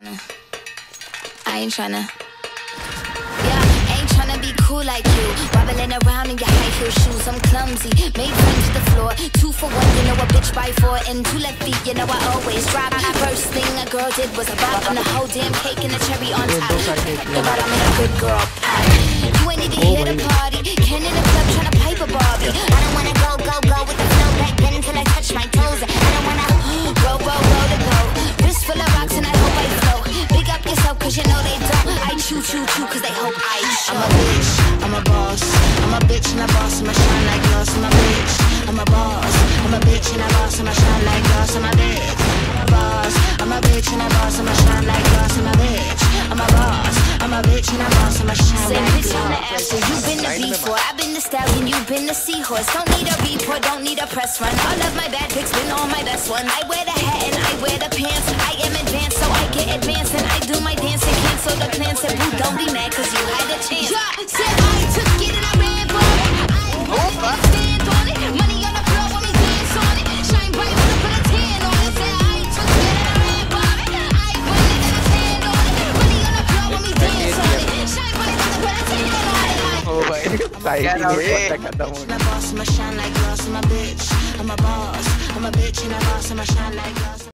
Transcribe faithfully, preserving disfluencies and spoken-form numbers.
I ain't tryna, yeah, ain't tryna be cool like you. Wobbling around in your high heel shoes, I'm clumsy, made friends with the floor. Two for one, you know a bitch by four, and two left feet, you know I always drop. First thing a girl did was a bop on the whole damn cake and a cherry on top. But I'm a good girl pop. You ain't even here to party, Ken in the club tryna pipe a Barbie. I don't wanna go, go, go with the flow back then until I touch my toes. I don't wanna roll, roll, roll to go. Wrist full of rocks and I hope I flow. Big up yourself cause you know they don't. I choo choo choo cause they hope I show. I'm a bitch, I'm a boss, I'm a bitch and a boss, and I shine like glass. I'm a bitch, I'm a boss, I'm a bitch and a boss, and I shine like glass. I'm a bitch, I'm a boss, I'm a bitch and a boss, and I shine like glass. I'm a bitch, I'm a boss, I'm a bitch and a boss, and I shine like glass. Say bitch on the after, you've been the before, I've been the stallion, you've been the seahorse. Don't need a report, don't need a press run. All of my bad pics been all my best one. I wear the hat and I wear the pants. I am advanced, so I get advanced and I do my dance and cancel the plans. And you don't be mad cause you had a chance. Yeah, said I took it and I ran for it. I stand on it. Money on the floor when we dance on it. Shine bright when I put a tan on it. Said I took it and I ran for it. I went it and I stand on it. Money on the floor when we dance on it. Shine bright when I put a tan on it. Oh my God, I'm a boss, I'm a shine like glass, I'm a bitch. I'm a boss, I'm a bitch and a boss, I'm a shine like glass.